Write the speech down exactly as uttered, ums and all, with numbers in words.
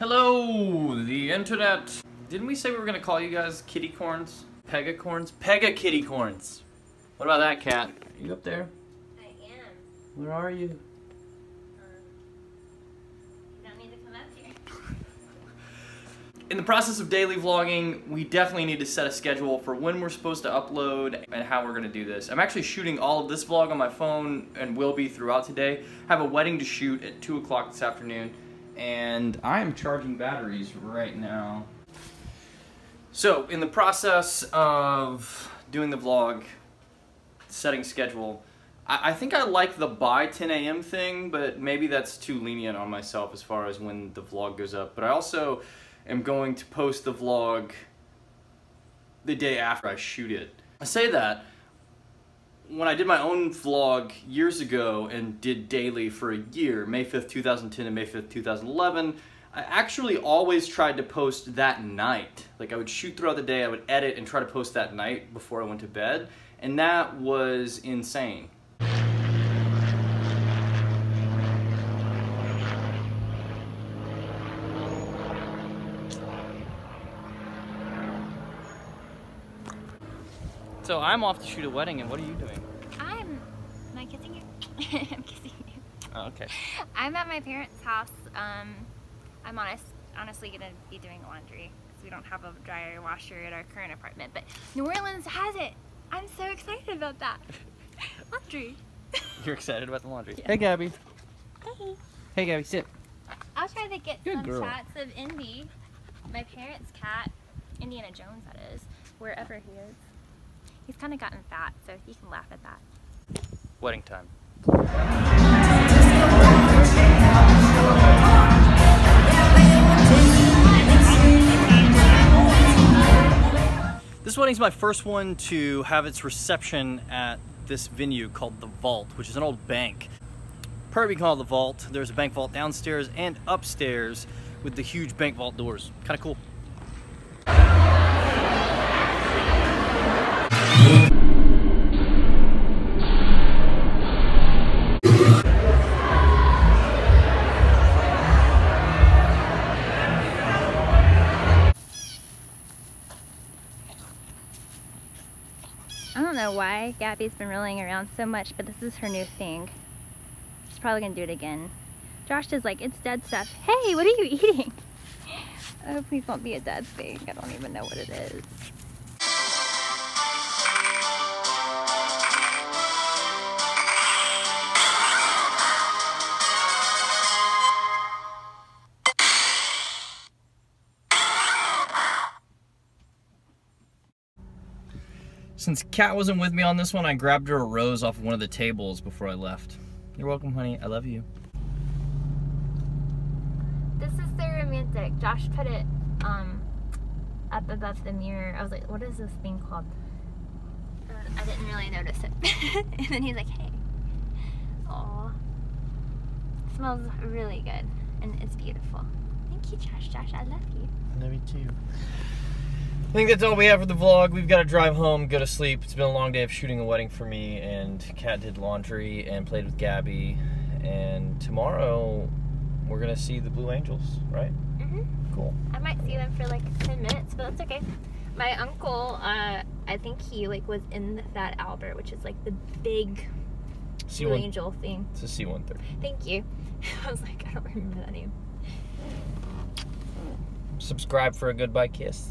Hello, the internet. Didn't we say we were gonna call you guys kittycorns? Pegacorns? Pegakittycorns. What about that, cat? Are you up there? I am. Where are you? Um, you don't need to come up here. In the process of daily vlogging, we definitely need to set a schedule for when we're supposed to upload and how we're gonna do this. I'm actually shooting all of this vlog on my phone and will be throughout today. I have a wedding to shoot at two o'clock this afternoon. And I'm charging batteries right now. So, in the process of doing the vlog, setting schedule, I, I think I like the by ten A M thing, but maybe that's too lenient on myself as far as when the vlog goes up. But I also am going to post the vlog the day after I shoot it. I say that. When I did my own vlog years ago and did daily for a year, May fifth, two thousand ten and May fifth, two thousand eleven, I actually always tried to post that night. Like, I would shoot throughout the day, I would edit and try to post that night before I went to bed, and that was insane. So I'm off to shoot a wedding, and what are you doing? I'm, am I kissing you? I'm kissing you. Oh, okay. I'm at my parents' house. Um, I'm honest, honestly gonna be doing laundry because we don't have a dryer washer at our current apartment, but New Orleans has it. I'm so excited about that. Laundry. You're excited about the laundry. Yeah. Hey, Gabby. Hey. Hey, Gabby, sit. I'll try to get Good some girl. shots of Indy, my parents' cat, Indiana Jones, that is, wherever he is. He's kind of gotten fat, so you can laugh at that. Wedding time. This wedding's my first one to have its reception at this venue called The Vault, which is an old bank. Probably called The Vault. There's a bank vault downstairs and upstairs with the huge bank vault doors. Kind of cool. Why Gabbie's been rolling around so much, but this is her new thing. She's probably gonna do it again. Josh is like, it's dead stuff. Hey, what are you eating? Oh, please don't be a dead thing. I don't even know what it is. Since Kat wasn't with me on this one, I grabbed her a rose off one of the tables before I left. You're welcome, honey. I love you. This is so romantic. Josh put it um, up above the mirror. I was like, what is this thing called? Uh, I didn't really notice it. And then he's like, hey. Aw. It smells really good, and it's beautiful. Thank you, Josh. Josh, I love you. I love you, too. I think that's all we have for the vlog. We've got to drive home, go to sleep. It's been a long day of shooting a wedding for me, and Kat did laundry and played with Gabbie. And tomorrow, we're going to see the Blue Angels, right? Mm-hmm. Cool. I might see them for like ten minutes, but that's okay. My uncle, uh, I think he like was in the Fat Albert, which is like the big C one Blue Angel thing. It's a C one thirty. Thank you. I was like, I don't remember that name. Subscribe for a goodbye kiss.